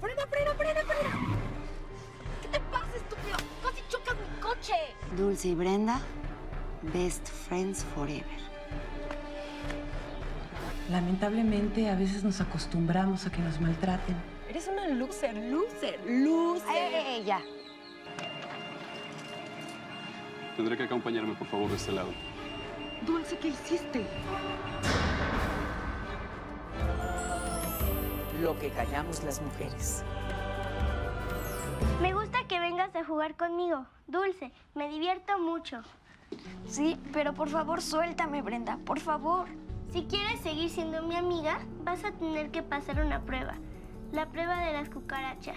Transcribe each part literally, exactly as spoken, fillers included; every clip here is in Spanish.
¡Brenda, Brenda, Brenda, Brenda! ¿Qué te pasa, estúpido? ¡Casi chocas mi coche! Dulce y Brenda, best friends forever. Lamentablemente, a veces nos acostumbramos a que nos maltraten. Eres una loser, loser, loser. Ay, ella. Tendré que acompañarme, por favor, de este lado. Dulce, ¿qué hiciste? Lo que callamos las mujeres. Me gusta que vengas a jugar conmigo, Dulce. Me divierto mucho. Sí, pero por favor, suéltame, Brenda, por favor. Si quieres seguir siendo mi amiga, vas a tener que pasar una prueba. La prueba de las cucarachas.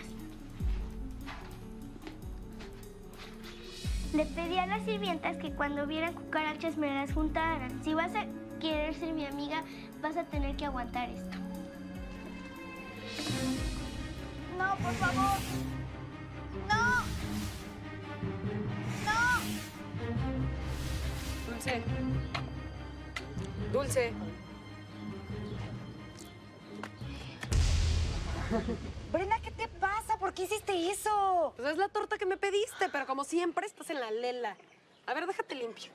Le pedí a las sirvientas que cuando vieran cucarachas me las juntaran. Si vas a querer ser mi amiga, vas a tener que aguantar esto. No, por favor. No. No. Dulce. Dulce. Brenda, ¿qué te pasa? ¿Por qué hiciste eso? Pues es la torta que me pediste, pero como siempre estás en la lela. A ver, déjate limpio.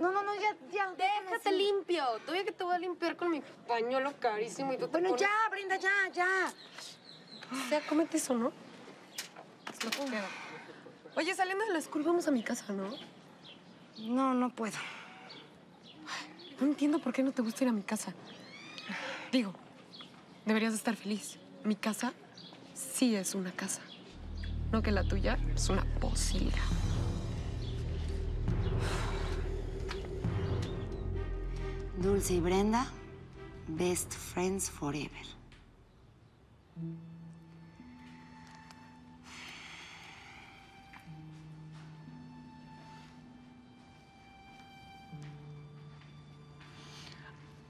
No, no, no, ya, ya. Déjate así. Limpio. Todavía que te voy a limpiar con mi pañuelo carísimo y tú te Bueno, pones... ya, Brenda, ya, ya. O sea, cómete eso, ¿no? Se lo pongo. Oye, saliendo de la escuela vamos a mi casa, ¿no? No, no puedo. No entiendo por qué no te gusta ir a mi casa. Digo, deberías estar feliz. Mi casa sí es una casa. No que la tuya es una pocilga. Dulce y Brenda, best friends forever.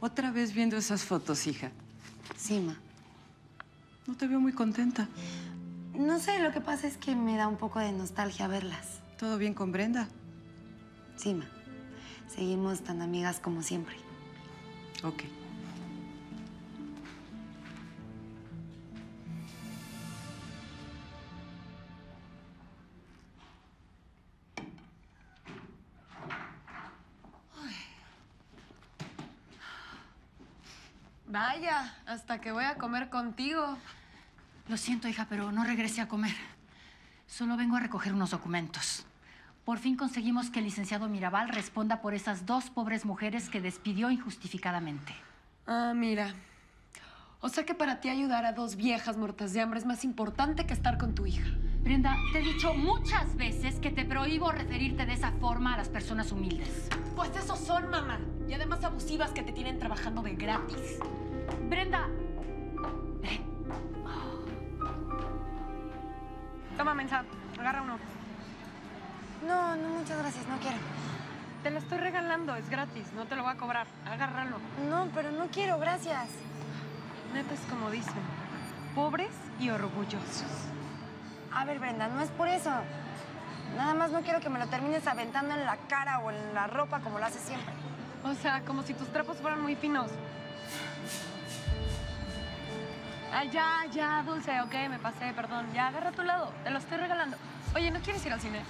Otra vez viendo esas fotos, hija. Sí, ma. No te veo muy contenta. No sé, lo que pasa es que me da un poco de nostalgia verlas. ¿Todo bien con Brenda? Sí, ma. Seguimos tan amigas como siempre. Ok. Vaya, hasta que voy a comer contigo. Lo siento, hija, pero no regresé a comer. Solo vengo a recoger unos documentos. Por fin conseguimos que el licenciado Mirabal responda por esas dos pobres mujeres que despidió injustificadamente. Ah, mira. O sea que para ti ayudar a dos viejas muertas de hambre es más importante que estar con tu hija. Brenda, te he dicho muchas veces que te prohíbo referirte de esa forma a las personas humildes. Pues esos son, mamá. Y además abusivas que te tienen trabajando de gratis. Brenda. ¿Eh? Oh. Toma, Mensa. Agarra uno. No, no, muchas gracias. No quiero. Te lo estoy regalando. Es gratis. No te lo voy a cobrar. Agárralo. No, pero no quiero. Gracias. Neta es como dicen. Pobres y orgullosos. A ver, Brenda, no es por eso. Nada más no quiero que me lo termines aventando en la cara o en la ropa como lo haces siempre. O sea, como si tus trapos fueran muy finos. Ay, ya, ya, Dulce, ok, me pasé, perdón. Ya, agarra a tu lado, te lo estoy regalando. Oye, ¿no quieres ir al cine?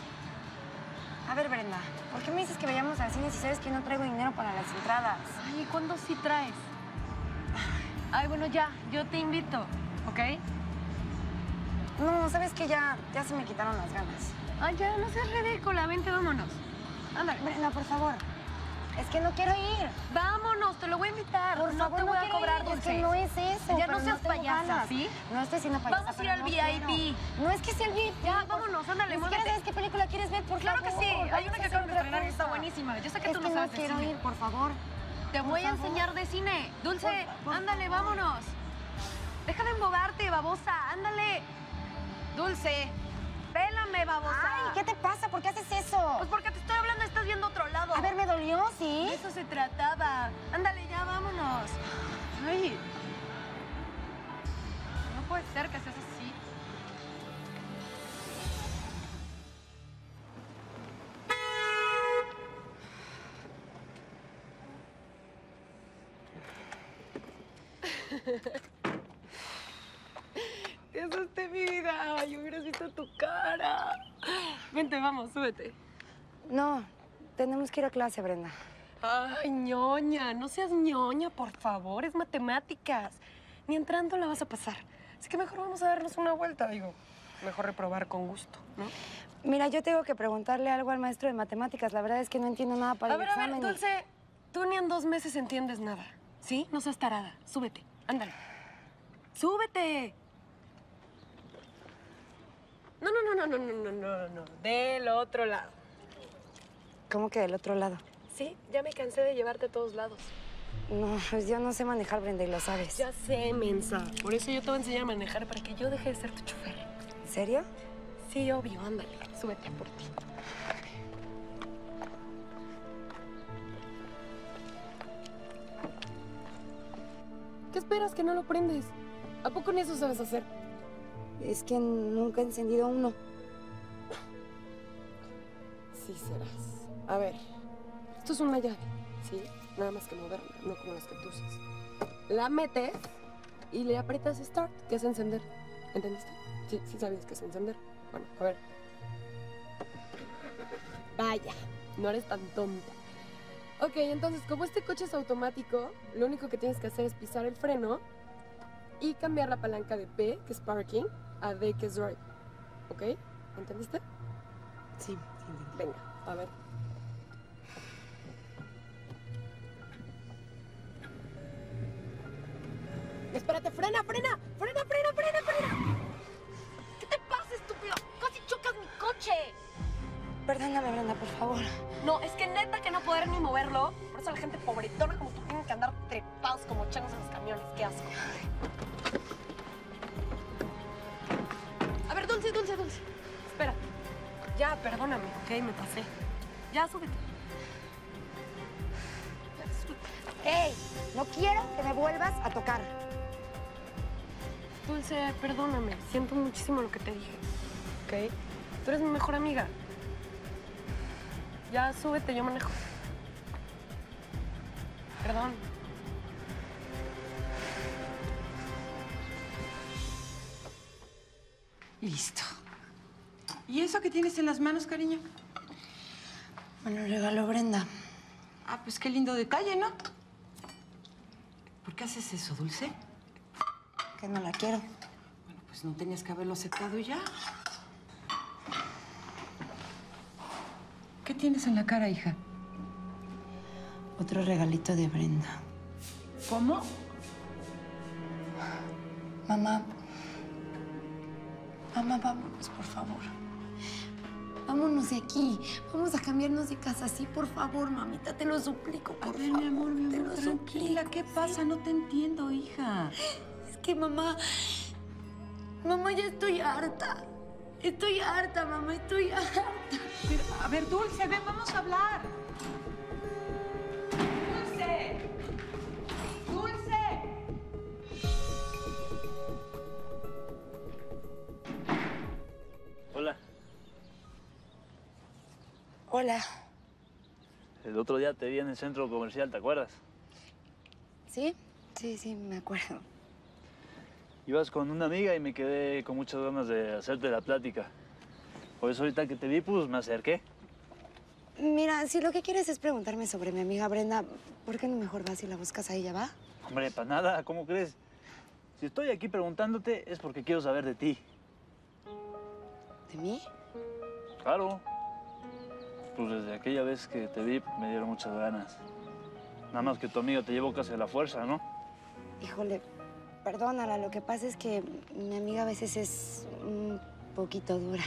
A ver, Brenda, ¿por qué me dices que vayamos al cine si sabes que no traigo dinero para las entradas? Ay, ¿y cuándo sí traes? Ay, bueno, ya, yo te invito, ¿ok? No, ¿sabes qué? Ya, ya se me quitaron las ganas. Ay, ya, no seas ridícula, vente, vámonos. Ándale. Brenda, por favor. Es que no quiero ir. Vámonos, te lo voy a invitar. Por favor, no te voy a cobrar, Dulce. Es que no es eso. Ya no seas payasa, ¿sí? No estoy siendo payasa. Vamos a ir al V I P. No es que sea el V I P. Ya, vámonos, ándale. Ni siquiera sabes qué película quieres ver, por favor. Claro que sí. Hay una que acaban de estrenar y está buenísima. Yo sé que tú no sabes de cine. No quiero ir, por favor. Te voy a enseñar de cine. Dulce, ándale, vámonos. Deja de embobarte, babosa. Ándale. Dulce. Pélame, babosa. Ay, ¿qué te pasa? ¿Por qué haces eso? Pues porque te estoy hablando, estás viendo otro lado. A ver, me dolió, ¿sí? De eso se trataba. Ándale, ya, vámonos. Ay. No puede ser que seas así. regresaste, mi vida. Ay, hubieras visto tu cara. Vente, vamos, súbete. No, tenemos que ir a clase, Brenda. Ay, ñoña, no seas ñoña, por favor. Es matemáticas. Ni entrando la vas a pasar. Así que mejor vamos a darnos una vuelta, digo. Mejor reprobar con gusto, ¿no? Mira, yo tengo que preguntarle algo al maestro de matemáticas. La verdad es que no entiendo nada para el examen. A ver, a ver, Dulce, tú ni en dos meses entiendes nada, ¿sí? No seas tarada. Súbete, ándale. ¡Súbete! No, no, no, no, no, no, no, no. Del otro lado. ¿Cómo que del otro lado? Sí, ya me cansé de llevarte a todos lados. No, pues yo no sé manejar, Brenda, y lo sabes. Ya sé, mensa. Por eso yo te voy a enseñar a manejar, para que yo deje de ser tu chofer. ¿En serio? Sí, obvio. Ándale, súbete por ti. ¿Qué esperas que no lo prendes? ¿A poco ni eso sabes hacer? Es que nunca he encendido uno. Sí serás. A ver, esto es una llave, ¿sí? Nada más que moderna, no como las que tú usas. La metes y le aprietas Start, que es encender. ¿Entendiste? Sí, sí sabías que es encender. Bueno, a ver. Vaya, no eres tan tonta. Ok, entonces, como este coche es automático, lo único que tienes que hacer es pisar el freno y cambiar la palanca de P, que es parking, a D, que es drive. ¿Ok? ¿Entendiste? Sí, sí, entendí. Venga, a ver. Espérate, frena, frena, frena, frena, frena, frena. ¿Qué te pasa, estúpido? Casi chocas mi coche. Perdóname, Brenda, por favor. No, es que neta que no poder ni moverlo. Por eso la gente pobretona como tú tiene que andar trepados como changos en los camiones. Qué asco. A ver, Dulce, Dulce, Dulce. Espera. Ya, perdóname, ok, me pasé. Ya, súbete. ¡Ey! No quiero que me vuelvas a tocar. Dulce, perdóname. Siento muchísimo lo que te dije, ¿ok? Tú eres mi mejor amiga. Ya, súbete, yo manejo. Perdón. Y listo. ¿Y eso que tienes en las manos, cariño? Bueno, lo regaló Brenda. Ah, pues qué lindo detalle, ¿no? ¿Por qué haces eso, Dulce? Que no la quiero. Bueno, pues no tenías que haberlo aceptado ya. ¿Qué tienes en la cara, hija? Otro regalito de Brenda. ¿Cómo? Mamá. Mamá, vámonos, por favor. Vámonos de aquí. Vamos a cambiarnos de casa, sí, por favor, mamita. Te lo suplico, por favor. A ver, mi amor, mi amor, tranquila. ¿Qué pasa? No te entiendo, hija. Es que, mamá... Mamá, ya estoy harta. Estoy harta, mamá, estoy harta. Pero, a ver, Dulce, ven, vamos a hablar. ¡Dulce! ¡Dulce! Hola. Hola. El otro día te vi en el centro comercial, ¿te acuerdas? ¿Sí? Sí, sí, me acuerdo. Ibas con una amiga y me quedé con muchas ganas de hacerte la plática. Por eso ahorita que te vi, pues me acerqué. Mira, si lo que quieres es preguntarme sobre mi amiga Brenda, ¿por qué no mejor vas y la buscas a ella, va? Hombre, para nada, ¿cómo crees? Si estoy aquí preguntándote es porque quiero saber de ti. ¿De mí? Claro. Pues desde aquella vez que te vi me dieron muchas ganas. Nada más que tu amiga te llevó casi a la fuerza, ¿no? Híjole, perdónala, lo que pasa es que mi amiga a veces es un poquito dura.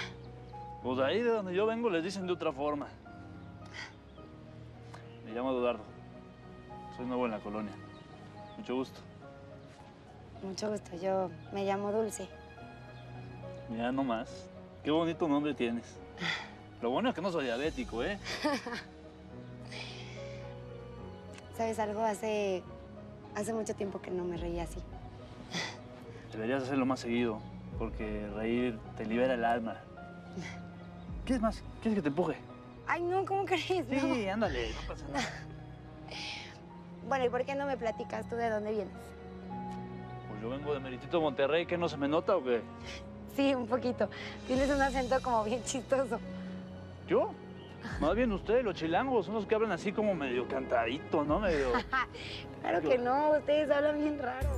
Pues ahí de donde yo vengo les dicen de otra forma. Me llamo Eduardo. Soy nuevo en la colonia. Mucho gusto. Mucho gusto. Yo me llamo Dulce. Mira nomás. Qué bonito nombre tienes. Lo bueno es que no soy diabético, ¿eh? ¿Sabes algo? Hace... Hace mucho tiempo que no me reía así. Deberías hacerlo más seguido, porque reír te libera el alma. ¿Quieres más? ¿Quieres que te empuje? Ay, no, ¿cómo crees? Sí, no. Ándale, no pasa nada. Bueno, ¿y por qué no me platicas tú de dónde vienes? yo vengo de Meritito Monterrey, ¿qué no se me nota o qué? Sí, un poquito. Tienes un acento como bien chistoso. ¿Yo? Más bien ustedes, los chilangos, son los que hablan así como medio cantadito, ¿no? Medio... Claro que no, ustedes hablan bien raro.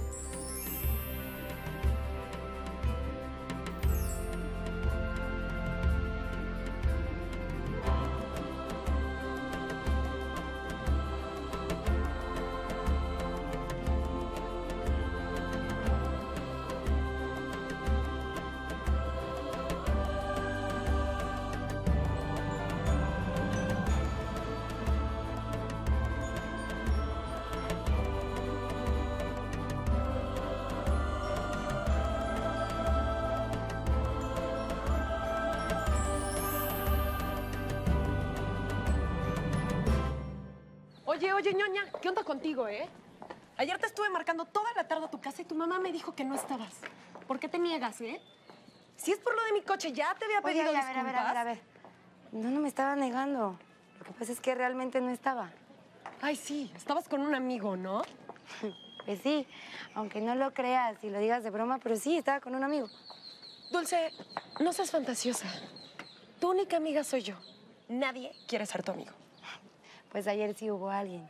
Oye, oye, ñoña, ¿qué onda contigo, eh? Ayer te estuve marcando toda la tarde a tu casa y tu mamá me dijo que no estabas. ¿Por qué te niegas, eh? Si es por lo de mi coche, ya te había pedido disculpas. Oye, a ver, a ver, a ver. No, no me estaba negando. Lo que pasa es que realmente no estaba. Ay, sí, estabas con un amigo, ¿no? Pues sí, aunque no lo creas y lo digas de broma, pero sí, estaba con un amigo. Dulce, no seas fantasiosa. Tu única amiga soy yo. Nadie quiere ser tu amigo. Pues ayer sí hubo alguien.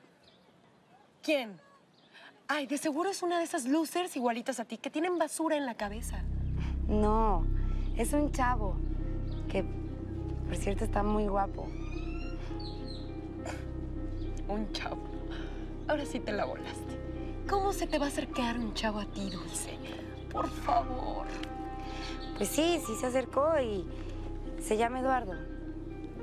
¿Quién? Ay, de seguro es una de esas losers igualitas a ti que tienen basura en la cabeza. No, es un chavo que, por cierto, está muy guapo. Un chavo. Ahora sí te la volaste. ¿Cómo se te va a acercar un chavo a ti, Dulce? Por favor. Pues sí, sí se acercó y se llama Eduardo.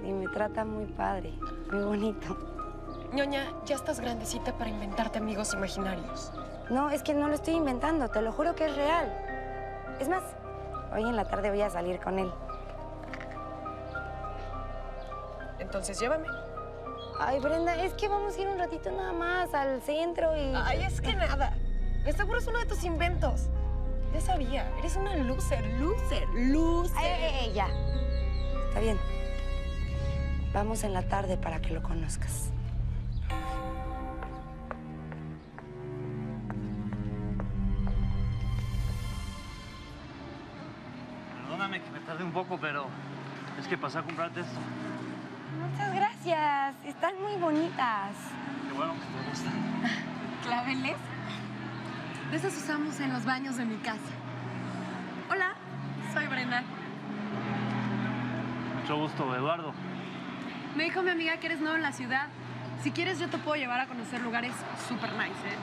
Y me trata muy padre, muy bonito. Ñoña, ya estás grandecita para inventarte amigos imaginarios. No, es que no lo estoy inventando, te lo juro que es real. Es más, hoy en la tarde voy a salir con él. Entonces, llévame. Ay, Brenda, es que vamos a ir un ratito nada más al centro y... Ay, es que nada. De seguro es uno de tus inventos. Ya sabía, eres una loser, loser, loser. Ay, ay, ay, ya. Está bien. Vamos en la tarde para que lo conozcas. Perdóname que me tardé un poco, pero es que pasé a comprarte esto. Muchas gracias. Están muy bonitas. Qué bueno que te gustan. ¿Claveles? De esas usamos en los baños de mi casa. Hola, soy Brenda. Mucho gusto, Eduardo. Me dijo mi amiga que eres nuevo en la ciudad. Si quieres, yo te puedo llevar a conocer lugares súper nice, ¿eh?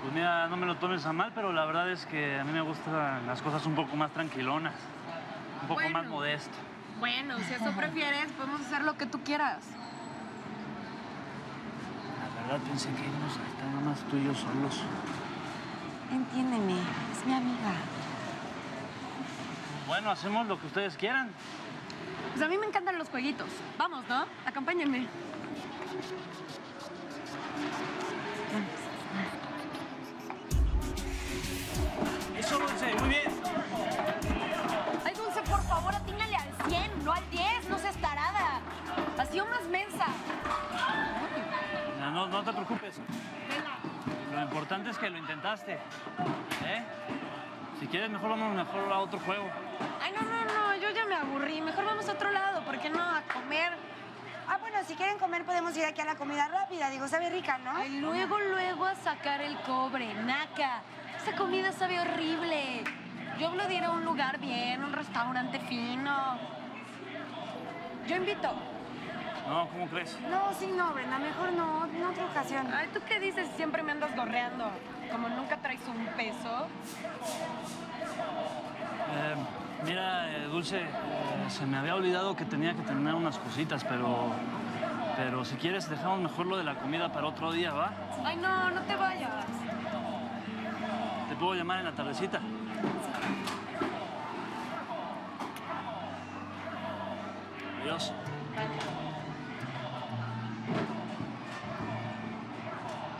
Pues mira, no me lo tomes a mal, pero la verdad es que a mí me gustan las cosas un poco más tranquilonas. Un poco bueno, más modesto. Bueno, si eso prefieres, podemos hacer lo que tú quieras. La verdad, pensé que íbamos a estar nada más tú y yo solos. Entiéndeme, es mi amiga. Bueno, hacemos lo que ustedes quieran. Pues a mí me encantan los jueguitos. Vamos, ¿no? Acompáñenme. Eso, Dulce. Muy bien. Ay, Dulce, por favor, atínale al cien, no al diez. No seas tarada. Ha sido más mensa. No, no, no te preocupes. Venga. Lo importante es que lo intentaste. ¿Eh? Si quieres, mejor vamos mejor a otro juego. Ay, no, no, no. Yo ya me aburrí. Mejor vamos a otro lado. ¿Por qué no? A comer. Ah, bueno, si quieren comer, podemos ir aquí a la comida rápida. Digo, sabe rica, ¿no? Ay, luego, luego a sacar el cobre. Naca. Esa comida sabe horrible. Yo hablo de ir a un lugar bien, un restaurante fino. Yo invito. No, ¿cómo crees? No, sí, no, Brenda. Mejor no. En otra ocasión. Ay, ¿tú qué dices? Siempre me andas gorreando. Como nunca traes un peso. Eh... Mira, eh, Dulce, eh, se me había olvidado que tenía que terminar unas cositas, pero... Pero si quieres, dejamos mejor lo de la comida para otro día, ¿va? Ay, no, no te vayas. ¿Te puedo llamar en la tardecita? Sí. Adiós.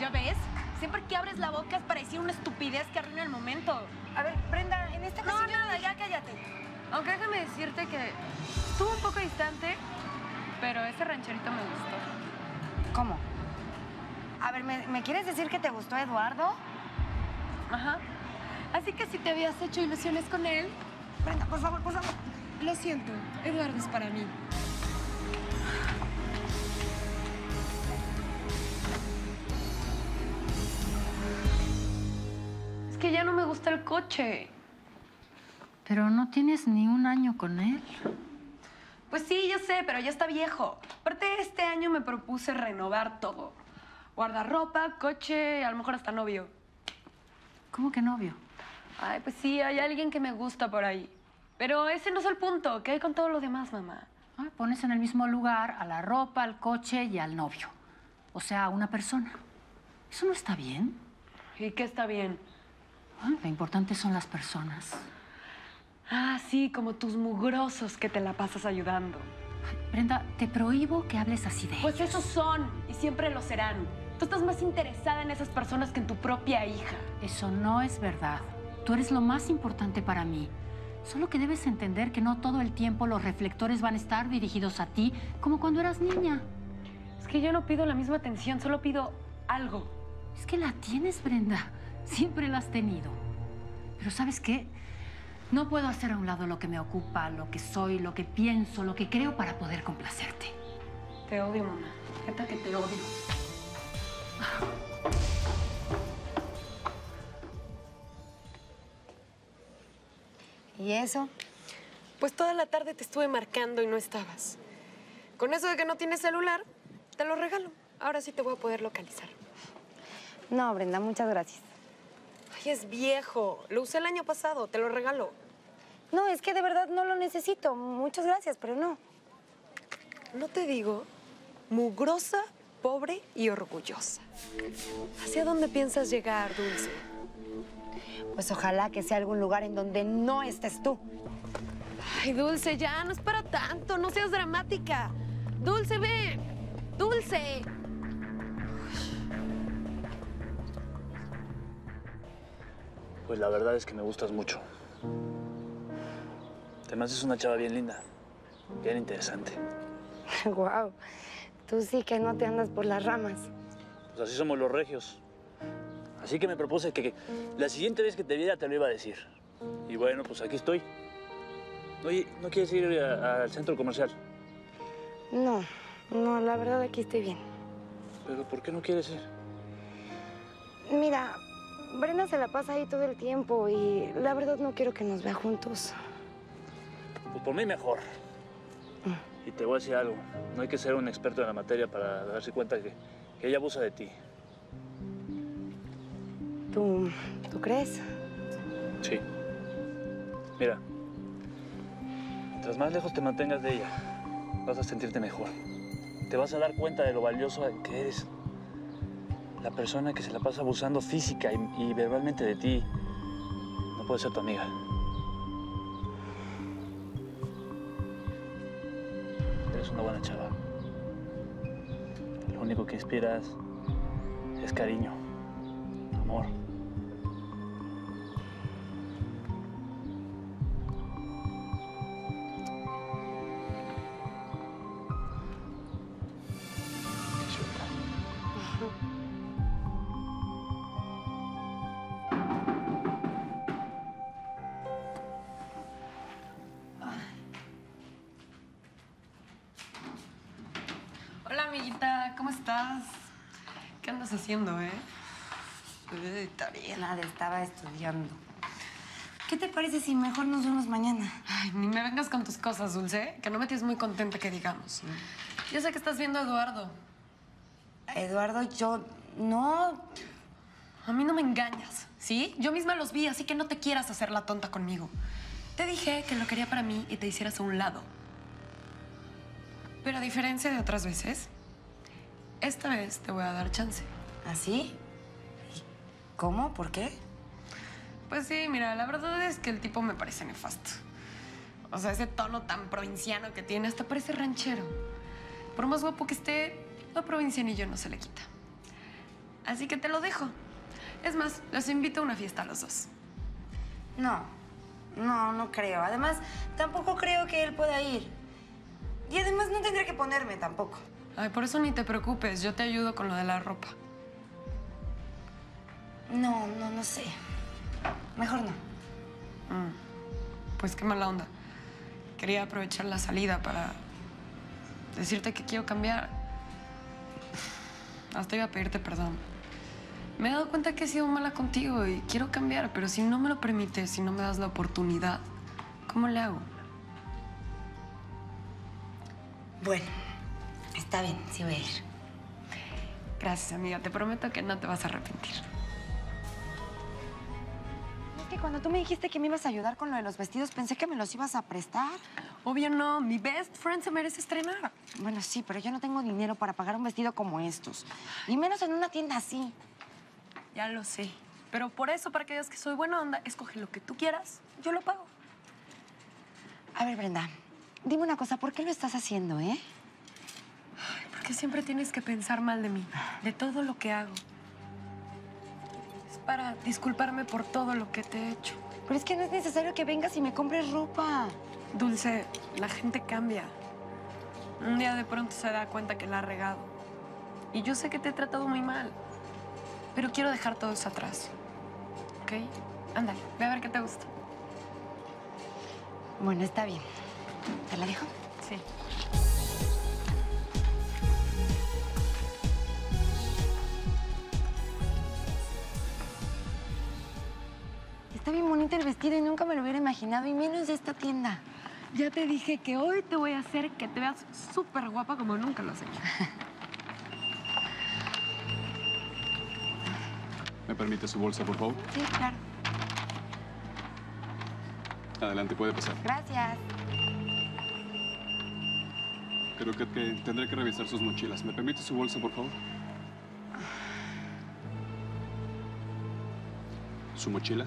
¿Ya ves? Siempre que abres la boca es para decir una estupidez que arruina el momento. A ver, Brenda, en esta ocasión... No, nada, ya cállate. Aunque déjame decirte que estuvo un poco distante, pero ese rancherito me gustó. ¿Cómo? A ver, ¿me, me quieres decir que te gustó Eduardo? Ajá. Así que si te habías hecho ilusiones con él... Brenda, por favor, por favor. Lo siento, Eduardo es para mí. Es que ya no me gusta el coche. Pero no tienes ni un año con él. Pues sí, yo sé, pero ya está viejo. Aparte, este año me propuse renovar todo. Guardarropa, coche, a lo mejor hasta novio. ¿Cómo que novio? Ay, pues sí, hay alguien que me gusta por ahí. Pero ese no es el punto. ¿Qué hay con todo lo demás, mamá? Ay, pones en el mismo lugar a la ropa, al coche y al novio. O sea, a una persona. Eso no está bien. ¿Y qué está bien? Ay, lo importante son las personas. Ah, sí, como tus mugrosos que te la pasas ayudando. Brenda, te prohíbo que hables así de ellos. Pues esos son y siempre lo serán. Tú estás más interesada en esas personas que en tu propia hija. Eso no es verdad. Tú eres lo más importante para mí. Solo que debes entender que no todo el tiempo los reflectores van a estar dirigidos a ti, como cuando eras niña. Es que yo no pido la misma atención, solo pido algo. Es que la tienes, Brenda. Siempre la has tenido. Pero ¿sabes qué? No puedo hacer a un lado lo que me ocupa, lo que soy, lo que pienso, lo que creo para poder complacerte. Te odio, mamá. Neta que te odio. ¿Y eso? Pues toda la tarde te estuve marcando y no estabas. Con eso de que no tienes celular, te lo regalo. Ahora sí te voy a poder localizar. No, Brenda, muchas gracias. Ay, es viejo. Lo usé el año pasado. Te lo regalo. No, es que de verdad no lo necesito. Muchas gracias, pero no. ¿No te digo? Mugrosa, pobre y orgullosa. ¿Hacia dónde piensas llegar, Dulce? Pues ojalá que sea algún lugar en donde no estés tú. Ay, Dulce, ya. No es para tanto. No seas dramática. Dulce, ve. Dulce. Pues la verdad es que me gustas mucho. Además es una chava bien linda, bien interesante. Guau, tú sí que no te andas por las ramas. Pues así somos los regios. Así que me propuse que, que la siguiente vez que te viera te lo iba a decir. Y bueno, pues aquí estoy. Oye, ¿no quieres ir al centro comercial? No, no, la verdad aquí estoy bien. ¿Pero por qué no quieres ir? Mira... Brenda se la pasa ahí todo el tiempo y la verdad no quiero que nos vea juntos. Pues por mí mejor. Mm. Y te voy a decir algo. No hay que ser un experto en la materia para darse cuenta que, que ella abusa de ti. ¿Tú, tú crees? Sí. Mira, mientras más lejos te mantengas de ella, vas a sentirte mejor. Te vas a dar cuenta de lo valioso que eres. La persona que se la pasa abusando física y, y verbalmente de ti no puede ser tu amiga. Eres una buena chava. Lo único que inspiras es cariño, amor. ¿Cómo estás? ¿Qué andas haciendo, eh? Uy, tarea. Nada, estaba estudiando. ¿Qué te parece si mejor nos vemos mañana? Ay, ni me vengas con tus cosas, Dulce, que no me tienes muy contenta que digamos. Mm. Yo sé que estás viendo a Eduardo. Eduardo, yo... No... A mí no me engañas, ¿sí? Yo misma los vi, así que no te quieras hacer la tonta conmigo. Te dije que lo quería para mí y te hicieras a un lado. Pero a diferencia de otras veces... Esta vez te voy a dar chance. ¿Ah, sí? ¿Cómo? ¿Por qué? Pues sí, mira, la verdad es que el tipo me parece nefasto. O sea, ese tono tan provinciano que tiene hasta parece ranchero. Por más guapo que esté, lo provincianillo no se le quita. Así que te lo dejo. Es más, los invito a una fiesta a los dos. No, no, no creo. Además, tampoco creo que él pueda ir. Y además no tendría que ponerme tampoco. Ay, por eso ni te preocupes. Yo te ayudo con lo de la ropa. No, no, no sé. Mejor no. Mm. Pues qué mala onda. Quería aprovechar la salida para decirte que quiero cambiar. Hasta iba a pedirte perdón. Me he dado cuenta que he sido mala contigo y quiero cambiar, pero si no me lo permites, si no me das la oportunidad, ¿cómo le hago? Bueno, está bien, sí voy a ir. Gracias, amiga. Te prometo que no te vas a arrepentir. Es que cuando tú me dijiste que me ibas a ayudar con lo de los vestidos, pensé que me los ibas a prestar. Obvio no. Mi best friend se merece estrenar. Bueno, sí, pero yo no tengo dinero para pagar un vestido como estos. Y menos en una tienda así. Ya lo sé. Pero por eso, para que digas que soy buena onda, escoge lo que tú quieras. Yo lo pago. A ver, Brenda, dime una cosa. ¿Por qué lo estás haciendo, eh? Que siempre tienes que pensar mal de mí, de todo lo que hago. Es para disculparme por todo lo que te he hecho. Pero es que no es necesario que vengas y me compres ropa. Dulce, la gente cambia. Un día de pronto se da cuenta que la ha regado. Y yo sé que te he tratado muy mal, pero quiero dejar todo eso atrás. ¿Ok? Ándale, ve a ver qué te gusta. Bueno, está bien. ¿Te la dejo? Sí. Está bien bonito el vestido y nunca me lo hubiera imaginado, y menos de esta tienda. Ya te dije que hoy te voy a hacer que te veas súper guapa como nunca lo has hecho. ¿Me permite su bolsa, por favor? Sí, claro. Adelante, puede pasar. Gracias. Creo que te, tendré que revisar sus mochilas. ¿Me permite su bolsa, por favor? ¿Su mochila?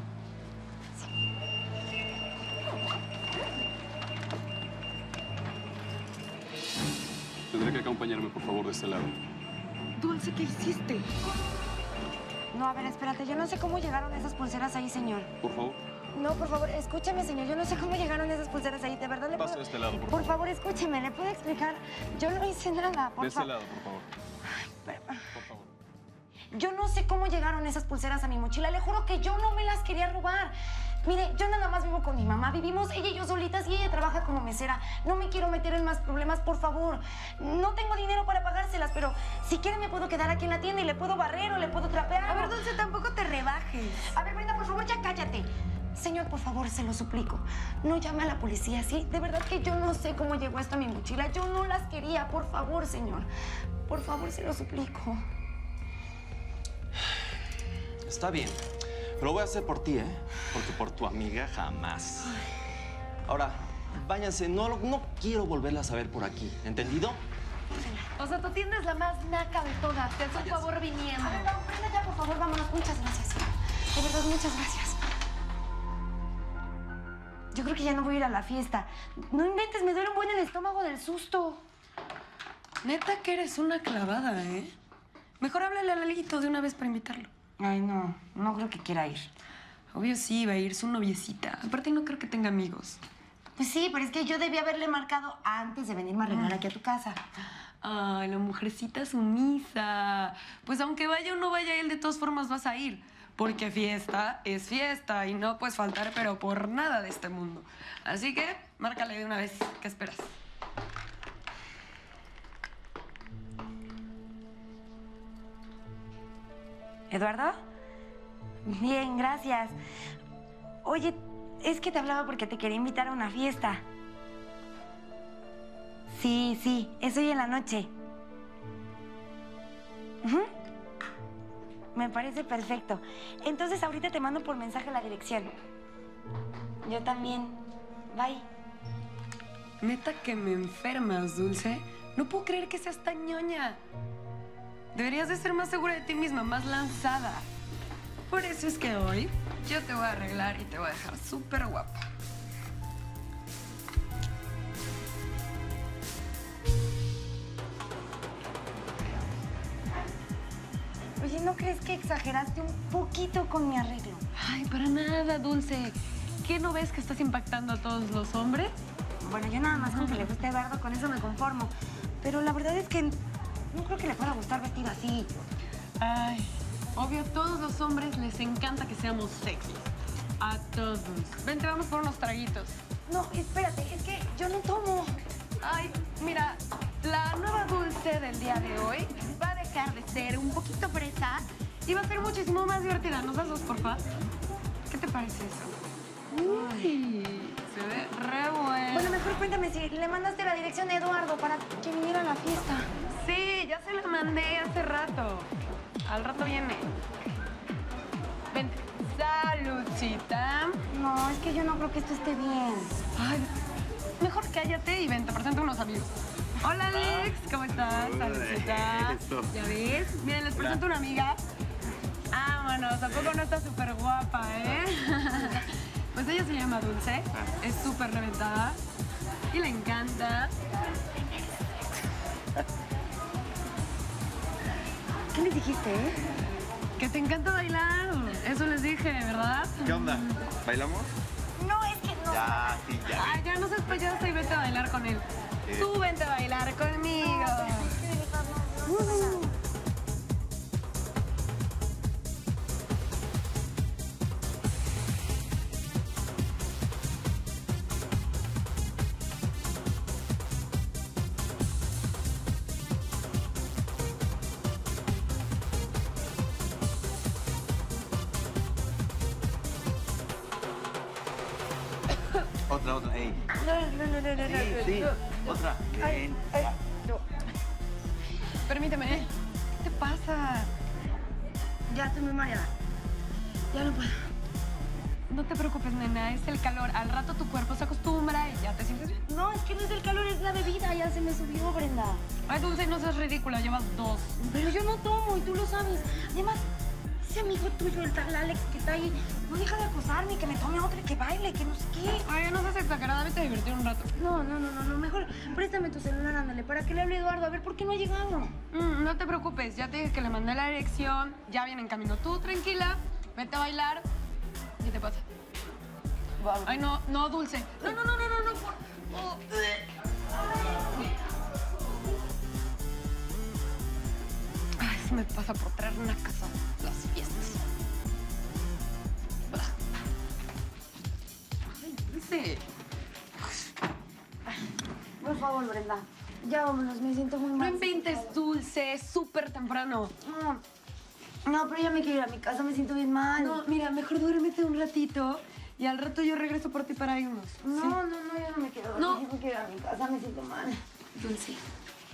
Tendré que acompañarme, por favor, de este lado. Dulce, ¿qué hiciste? No, a ver, espérate. Yo no sé cómo llegaron esas pulseras ahí, señor. Por favor. No, por favor, escúcheme, señor. Yo no sé cómo llegaron esas pulseras ahí. De verdad, le paso puedo... de este lado, por favor. Por favor, escúcheme. ¿Le puedo explicar? Yo no hice nada, por favor. De este lado, por favor. Ay, pero... Por favor. Yo no sé cómo llegaron esas pulseras a mi mochila. Le juro que yo no me las quería robar. Mire, yo nada más vivo con mi mamá. Vivimos ella y yo solitas y ella trabaja como mesera. No me quiero meter en más problemas, por favor. No tengo dinero para pagárselas, pero si quiere me puedo quedar aquí en la tienda y le puedo barrer o le puedo trapear. A ver, Dulce, tampoco te rebajes. A ver, Brenda, por favor, ya cállate. Señor, por favor, se lo suplico. No llame a la policía, ¿sí? De verdad que yo no sé cómo llegó esto a mi mochila. Yo no las quería, por favor, señor. Por favor, se lo suplico. Está bien. Lo voy a hacer por ti, ¿eh? Porque por tu amiga jamás. Ahora, váyanse. No, no quiero volverlas a ver por aquí. ¿Entendido? O sea, tu tienda es la más naca de todas. Te hace un favor viniendo. A ver, vamos, prende ya, por favor. Vámonos. Muchas gracias. De verdad, muchas gracias. Yo creo que ya no voy a ir a la fiesta. No inventes, me duele un buen el estómago del susto. Neta que eres una clavada, ¿eh? Mejor háblale a Lalito de una vez para invitarlo. Ay, no. No creo que quiera ir. Obvio sí va a ir, su noviecita. Aparte, no creo que tenga amigos. Pues sí, pero es que yo debía haberle marcado antes de venirme a arreglar aquí a tu casa. Ay, la mujercita sumisa. Pues aunque vaya o no vaya él, de todas formas vas a ir. Porque fiesta es fiesta y no puedes faltar, pero por nada de este mundo. Así que, márcale de una vez. ¿Qué esperas? ¿Eduardo? Bien, gracias. Oye, es que te hablaba porque te quería invitar a una fiesta. Sí, sí, es hoy en la noche. ¿Uh-huh? Me parece perfecto. Entonces, ahorita te mando por mensaje la dirección. Yo también. Bye. Neta que me enfermas, Dulce. No puedo creer que seas tan ñoña. Deberías de ser más segura de ti misma, más lanzada. Por eso es que hoy yo te voy a arreglar y te voy a dejar súper guapa. Oye, ¿no crees que exageraste un poquito con mi arreglo? Ay, para nada, Dulce. ¿Qué no ves que estás impactando a todos los hombres? Bueno, yo nada más con que le guste a Eduardo, con eso me conformo. Pero la verdad es que... no creo que le pueda gustar vestir así. Ay, obvio, a todos los hombres les encanta que seamos sexys. A todos. Vente, vamos por unos traguitos. No, espérate, es que yo no tomo. Ay, mira, la nueva Dulce del día de hoy va a dejar de ser un poquito fresa y va a ser muchísimo más divertida. ¿Nos das dos, porfa? ¿Qué te parece eso? Uy, se ve re bueno. Bueno, mejor cuéntame si le mandaste la dirección a Eduardo para que viniera a la fiesta. Sí, ya se la mandé hace rato. Al rato viene. Vente. Saludcita. No, es que yo no creo que esto esté bien. Ay, mejor cállate y ven, te presento unos amigos. Hola, Alex, ¿cómo estás? Saludcita. ¿Ya ves? Miren, les presento una amiga. Vámonos, tampoco no está súper guapa, ¿eh? Pues ella se llama Dulce, es súper reventada y le encanta. ¿Qué les dijiste, eh? Que te encanta bailar. Eso les dije, ¿verdad? ¿Qué onda? ¿Bailamos? No, es que no. Ya, sí, ya. Ay, ya no seas payasa y vete a bailar con él. ¿Qué? Tú vente a bailar conmigo. No, no, no, no, no. Otra, otra, ey. No, no, no, no, no, sí, no, no, sí. No. Otra. Bien. Ay, ay, no. Permíteme, ¿eh? ¿Qué te pasa? Ya estoy muy mareada. Ya no puedo. No te preocupes, nena, es el calor. Al rato tu cuerpo se acostumbra y ya te sientes bien. No, es que no es el calor, es la bebida. Ya se me subió, Brenda. Ay, Dulce, no seas ridícula, llevas dos. Pero yo no tomo y tú lo sabes. Además, ese amigo tuyo, el tal Alex, que está ahí, no deja de acosarme, que me tome otra, que baile, que no sé qué. Ay, no seas exagerada, vete a divertir un rato. No, no, no, no, no, mejor préstame tu celular, ándale, para que le hable Eduardo, a ver por qué no ha llegado. Mm, no te preocupes, ya te dije que le mandé la dirección, ya viene en camino. Tú, tranquila, vete a bailar. ¿Qué te pasa? Vamos. Ay, no, no, Dulce. No, no, no, no, no, no, por... oh. Ay, se me pasa por traer una casa. Las fiestas. Ay, Dulce. Por favor, Brenda. Ya vámonos, me siento muy mal. No inventes, Dulce, es súper temprano. No, no, pero ya me quiero ir a mi casa, me siento bien mal. No, mira, mejor duérmete un ratito y al rato yo regreso por ti para irnos. No, ¿sí? no, no, yo no me quiero dormir. No. Yo me quiero ir a mi casa, me siento mal. Dulce,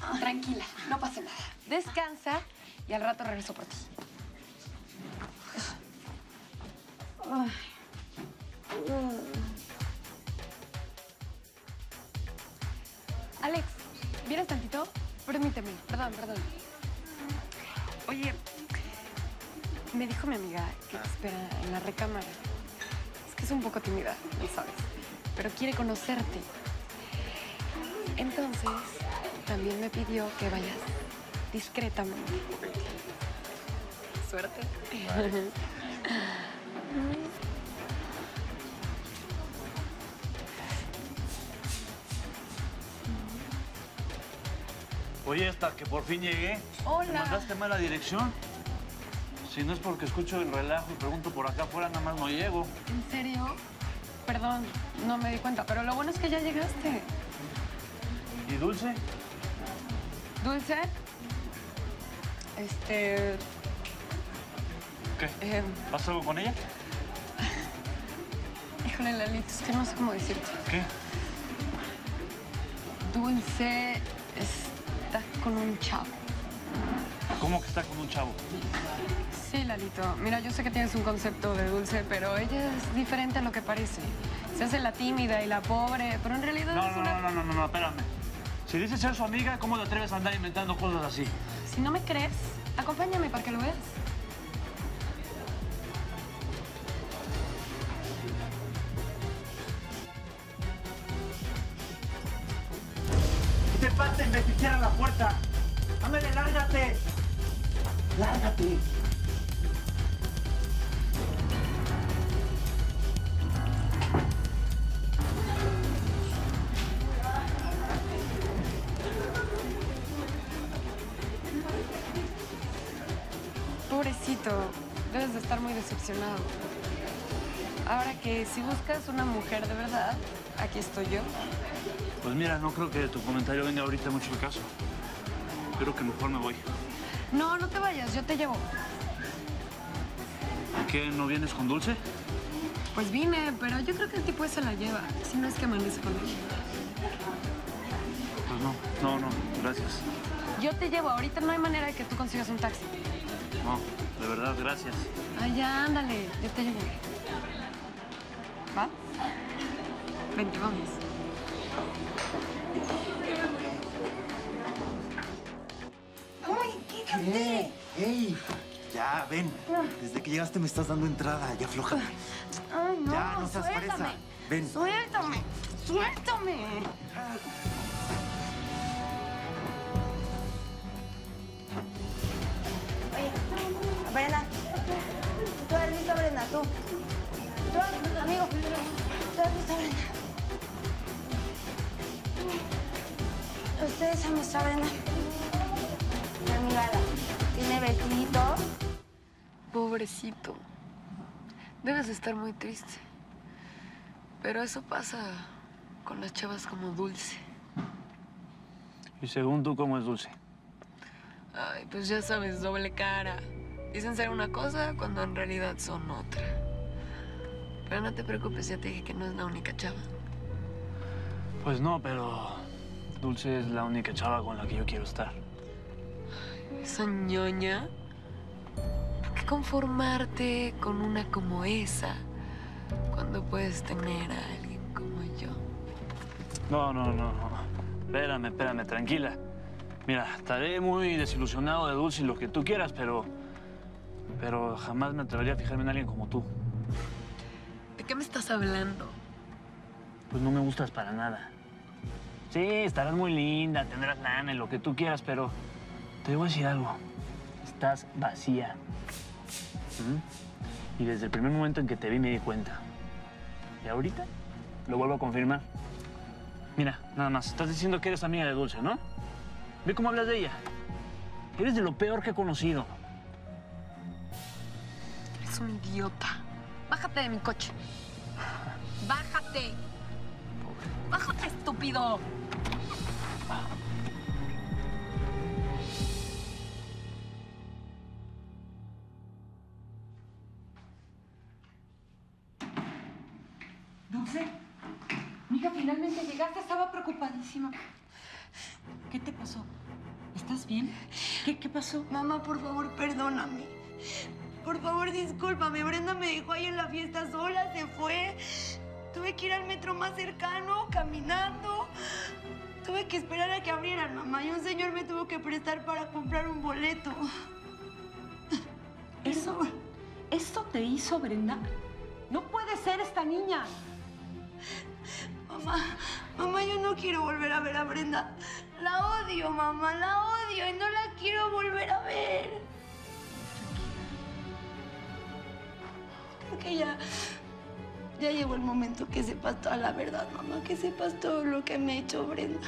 ay, tranquila, no pasa nada. Descansa y al rato regreso por ti. Ay. Alex, ¿vienes tantito? Permíteme, perdón, perdón. Oye, me dijo mi amiga que te espera en la recámara. Es que es un poco tímida, no sabes, pero quiere conocerte. Entonces, también me pidió que vayas discretamente. Suerte. Vale. Oye, hasta que por fin llegué. Hola. ¿Me mandaste mala dirección? Si no es porque escucho el relajo y pregunto por acá afuera, nada más no llego. ¿En serio? Perdón, no me di cuenta, pero lo bueno es que ya llegaste. ¿Y Dulce? ¿Dulce? Este... ¿Qué? Eh... ¿Pasa algo con ella? Híjole, Lalito, es que no sé cómo decirte. ¿Qué? Dulce está con un chavo. ¿Cómo que está con un chavo? Sí, Lalito. Mira, yo sé que tienes un concepto de Dulce, pero ella es diferente a lo que parece. Se hace la tímida y la pobre, pero en realidad no, es no, una... No, no, no, no, espérame. Si dices ser su amiga, ¿cómo te atreves a andar inventando cosas así? Si no me crees, acompáñame para que lo veas. ¿Qué te pasa, imbécil? Cierra la puerta. Ándale, lárgate. Lárgate. Pobrecito, debes de estar muy decepcionado. Ahora que si buscas una mujer de verdad, aquí estoy yo. Pues mira, no creo que tu comentario venga ahorita mucho al caso. Creo que mejor me voy. No, no te vayas, yo te llevo. ¿Y qué, no vienes con Dulce? Pues vine, pero yo creo que el tipo ese la lleva. Si no es que amanece con él. Pues no, no, no, gracias. Yo te llevo, ahorita no hay manera de que tú consigas un taxi. No, de verdad, gracias. Ay, ya, ándale, yo te llevo. ¿Va? Vente, vamos. ¡Ay, quítate! ¡Ey! ¡Ey! Ya, ven. Desde que llegaste me estás dando entrada. Ya, aflójame. Ay, no, ya, no seas suéltame. Presa. Ven. Suéltame. Suéltame. Ay. Brenda, tú eres lista, Brenda, tú. Tú eres lista, amigo. Tú eres lista, Brenda. Ustedes han visto a Brenda. Mi amiga tiene vestidito. Pobrecito. Debes estar muy triste. Pero eso pasa con las chavas como Dulce. ¿Y según tú cómo es Dulce? Ay, pues ya sabes, doble cara. Dicen ser una cosa cuando en realidad son otra. Pero no te preocupes, ya te dije que no es la única chava. Pues no, pero Dulce es la única chava con la que yo quiero estar. Ay, esa ñoña. ¿Por qué conformarte con una como esa cuando puedes tener a alguien como yo? No, no, no, no. Espérame, espérame, tranquila. Mira, estaré muy desilusionado de Dulce y lo que tú quieras, pero... Pero jamás me atrevería a fijarme en alguien como tú. ¿De qué me estás hablando? Pues no me gustas para nada. Sí, estarás muy linda, tendrás lana y lo que tú quieras, pero te voy a decir algo. Estás vacía. ¿Mm? Y desde el primer momento en que te vi me di cuenta. Y ahorita lo vuelvo a confirmar. Mira, nada más, estás diciendo que eres amiga de Dulce, ¿no? Ve cómo hablas de ella. Eres de lo peor que he conocido. Es un idiota. Bájate de mi coche. Bájate. Bájate, estúpido. Dulce, mija, finalmente llegaste. Estaba preocupadísima. ¿Qué te pasó? ¿Estás bien? ¿Qué, qué pasó? Mamá, por favor, perdóname. Por favor, discúlpame. Brenda me dejó ahí en la fiesta sola, se fue. Tuve que ir al metro más cercano, caminando. Tuve que esperar a que abrieran, mamá. Y un señor me tuvo que prestar para comprar un boleto. ¿Eso? ¿Esto te hizo, Brenda? No puede ser esta niña. Mamá, mamá, yo no quiero volver a ver a Brenda. La odio, mamá, la odio y no la quiero volver a ver. Que ya, ya llegó el momento que sepas toda la verdad, mamá, que sepas todo lo que me ha hecho Brenda.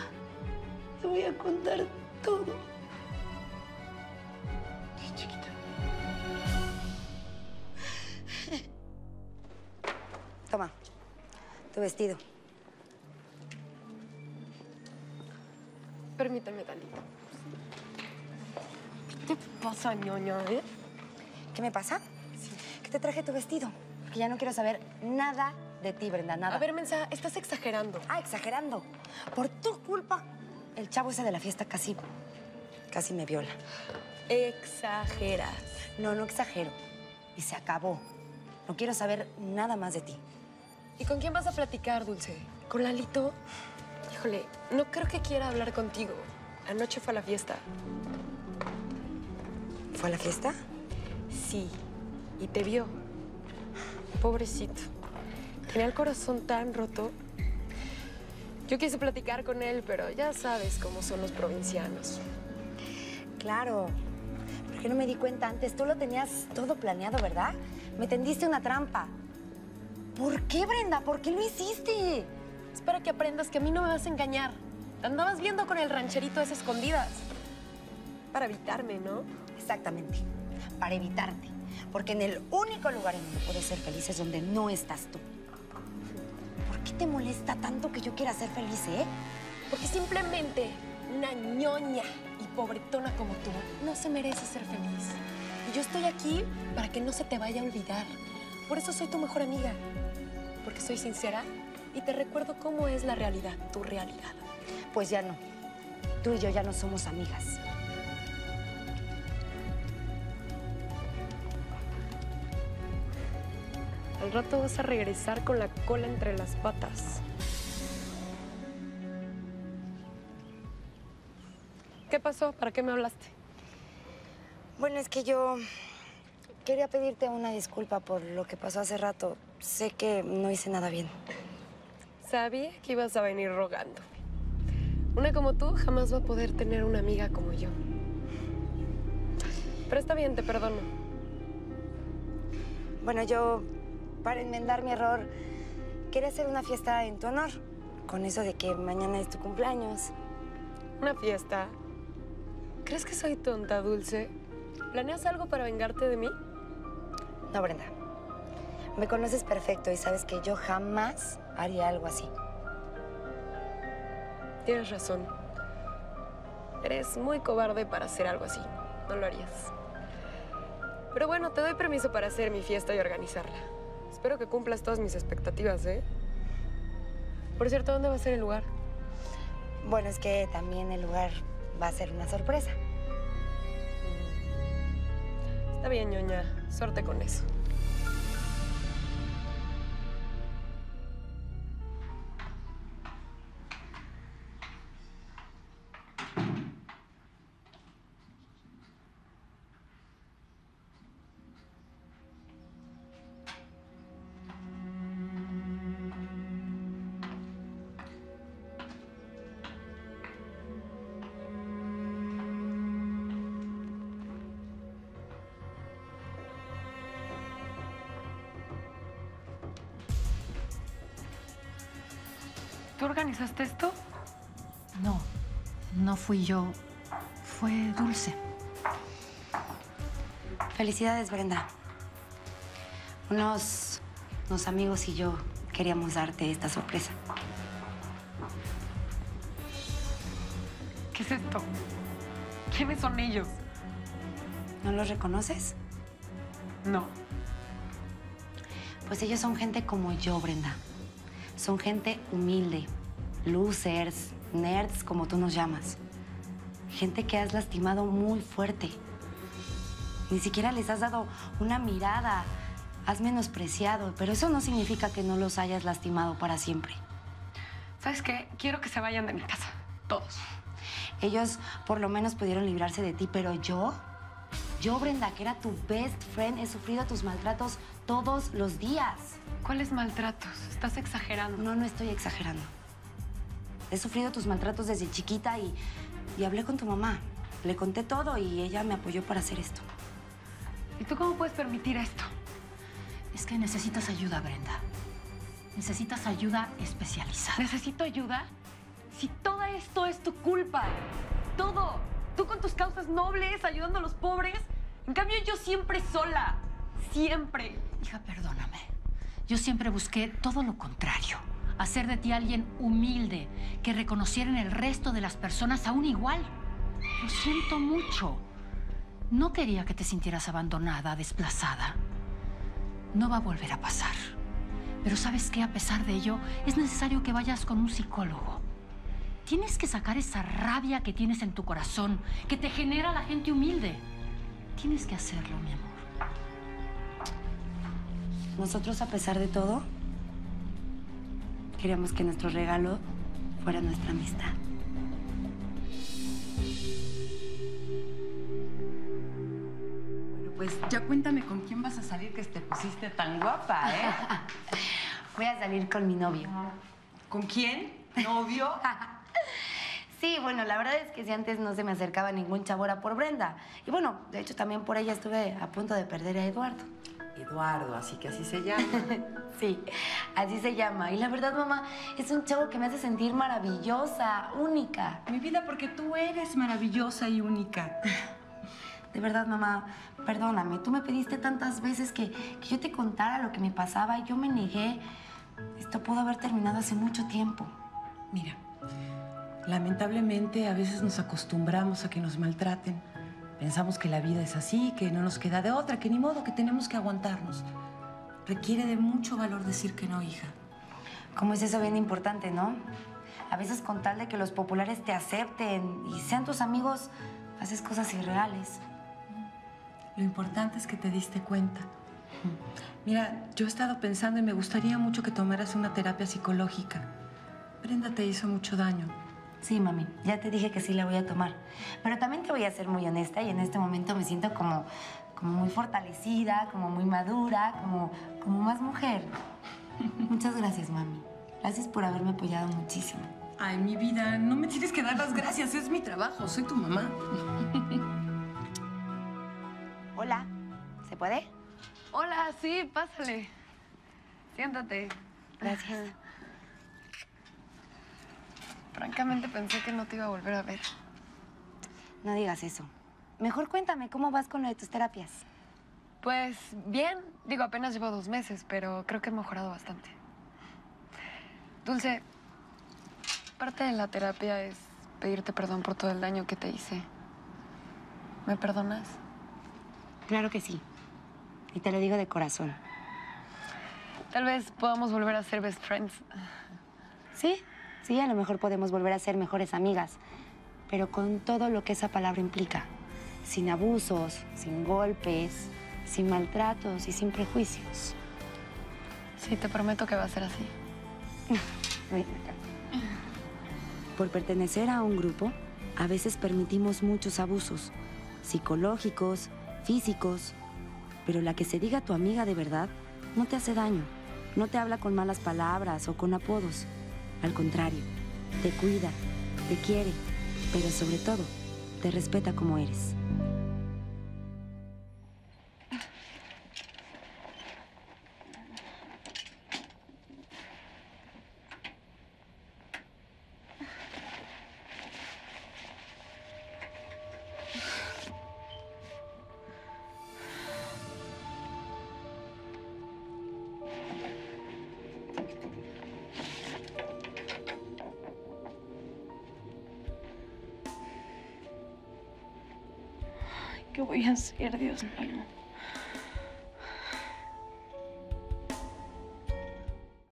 Te voy a contar todo. Sí, chiquita. Toma, tu vestido. Permítame tantito. ¿Qué te pasa, ñoña, eh? ¿Qué me pasa? Te traje tu vestido, porque ya no quiero saber nada de ti, Brenda, nada. A ver, Mensa, estás exagerando. Ah, exagerando. Por tu culpa, el chavo ese de la fiesta casi, casi me viola. Exageras. No, no exagero. Y se acabó. No quiero saber nada más de ti. ¿Y con quién vas a platicar, Dulce? ¿Con Lalito? Híjole, no creo que quiera hablar contigo. Anoche fue a la fiesta. ¿Fue a la fiesta? Sí. Y te vio. Pobrecito. Tenía el corazón tan roto. Yo quise platicar con él, pero ya sabes cómo son los provincianos. Claro. ¿Por qué no me di cuenta antes? Tú lo tenías todo planeado, ¿verdad? Me tendiste una trampa. ¿Por qué, Brenda? ¿Por qué lo hiciste? Espero que aprendas que a mí no me vas a engañar. Te andabas viendo con el rancherito esas escondidas. Para evitarme, ¿no? Exactamente. Para evitarte. Porque en el único lugar en donde puedes ser feliz es donde no estás tú. ¿Por qué te molesta tanto que yo quiera ser feliz, eh? Porque simplemente una ñoña y pobretona como tú no se merece ser feliz. Y yo estoy aquí para que no se te vaya a olvidar. Por eso soy tu mejor amiga. Porque soy sincera y te recuerdo cómo es la realidad, tu realidad. Pues ya no. Tú y yo ya no somos amigas. Al rato vas a regresar con la cola entre las patas. ¿Qué pasó? ¿Para qué me hablaste? Bueno, es que yo quería pedirte una disculpa por lo que pasó hace rato. Sé que no hice nada bien. Sabía que ibas a venir rogándome. Una como tú jamás va a poder tener una amiga como yo. Pero está bien, te perdono. Bueno, yo... para enmendar mi error, quería hacer una fiesta en tu honor. Con eso de que mañana es tu cumpleaños. ¿Una fiesta? ¿Crees que soy tonta, Dulce? ¿Planeas algo para vengarte de mí? No, Brenda. Me conoces perfecto y sabes que yo jamás haría algo así. Tienes razón. Eres muy cobarde para hacer algo así. No lo harías. Pero bueno, te doy permiso para hacer mi fiesta y organizarla. Espero que cumplas todas mis expectativas, ¿eh? Por cierto, ¿dónde va a ser el lugar? Bueno, es que también el lugar va a ser una sorpresa. Está bien, ñoña. Suerte con eso. ¿Tú organizaste esto? No, no fui yo. Fue Dulce. Felicidades, Brenda. Unos, unos amigos y yo queríamos darte esta sorpresa. ¿Qué es esto? ¿Quiénes son ellos? ¿No los reconoces? No. Pues ellos son gente como yo, Brenda. Son gente humilde, losers, nerds, como tú nos llamas. Gente que has lastimado muy fuerte. Ni siquiera les has dado una mirada, has menospreciado, pero eso no significa que no los hayas lastimado para siempre. ¿Sabes qué? Quiero que se vayan de mi casa, todos. Ellos por lo menos pudieron librarse de ti, pero yo, yo, Brenda, que era tu best friend, he sufrido tus maltratos todos los días. ¿Cuáles maltratos? Estás exagerando. No, no estoy exagerando. He sufrido tus maltratos desde chiquita y, y hablé con tu mamá. Le conté todo y ella me apoyó para hacer esto. ¿Y tú cómo puedes permitir esto? Es que necesitas ayuda, Brenda. Necesitas ayuda especializada. ¿Necesito ayuda? Si todo esto es tu culpa. Todo. Tú con tus causas nobles, ayudando a los pobres. En cambio, yo siempre sola. Siempre. Hija, perdóname. Yo siempre busqué todo lo contrario. Hacer de ti alguien humilde, que reconociera en el resto de las personas aún igual. Lo siento mucho. No quería que te sintieras abandonada, desplazada. No va a volver a pasar. Pero ¿sabes qué? A pesar de ello, es necesario que vayas con un psicólogo. Tienes que sacar esa rabia que tienes en tu corazón, que te genera la gente humilde. Tienes que hacerlo, mi amor. Nosotros, a pesar de todo, queríamos que nuestro regalo fuera nuestra amistad. Bueno, pues ya cuéntame con quién vas a salir que te pusiste tan guapa, ¿eh? Voy a salir con mi novio. ¿Con quién? ¿Novio? Sí, bueno, la verdad es que si antes no se me acercaba ningún chabora por Brenda. Y bueno, de hecho también por ella estuve a punto de perder a Eduardo. Eduardo, así que así se llama. Sí, así se llama. Y la verdad, mamá, es un chavo que me hace sentir maravillosa, única. Mi vida, porque tú eres maravillosa y única. De verdad, mamá, perdóname. Tú me pediste tantas veces que, que yo te contara lo que me pasaba y yo me negué. Esto pudo haber terminado hace mucho tiempo. Mira, lamentablemente a veces nos acostumbramos a que nos maltraten. Pensamos que la vida es así, que no nos queda de otra, que ni modo, que tenemos que aguantarnos. Requiere de mucho valor decir que no, hija. ¿Cómo es eso bien importante, no? A veces con tal de que los populares te acepten y sean tus amigos, haces cosas irreales. Lo importante es que te diste cuenta. Mira, yo he estado pensando y me gustaría mucho que tomaras una terapia psicológica. Brenda te hizo mucho daño. Sí, mami. Ya te dije que sí la voy a tomar. Pero también te voy a ser muy honesta y en este momento me siento como, como muy fortalecida, como muy madura, como, como más mujer. Muchas gracias, mami. Gracias por haberme apoyado muchísimo. Ay, mi vida, no me tienes que dar las gracias. Es mi trabajo. Soy tu mamá. Hola, ¿se puede? Hola, sí, pásale. Siéntate. Gracias. Francamente pensé que no te iba a volver a ver. No digas eso. Mejor cuéntame, ¿cómo vas con lo de tus terapias? Pues bien. Digo, apenas llevo dos meses, pero creo que he mejorado bastante. Dulce, parte de la terapia es pedirte perdón por todo el daño que te hice. ¿Me perdonas? Claro que sí. Y te lo digo de corazón. Tal vez podamos volver a ser best friends. ¿Sí? Sí, a lo mejor podemos volver a ser mejores amigas. Pero con todo lo que esa palabra implica. Sin abusos, sin golpes, sin maltratos y sin prejuicios. Sí, te prometo que va a ser así. Ven acá. Por pertenecer a un grupo, a veces permitimos muchos abusos. Psicológicos, físicos, pero la que se diga tu amiga de verdad no te hace daño, no te habla con malas palabras o con apodos. Al contrario, te cuida, te quiere, pero sobre todo, te respeta como eres. ¿Qué voy a hacer, Dios mío?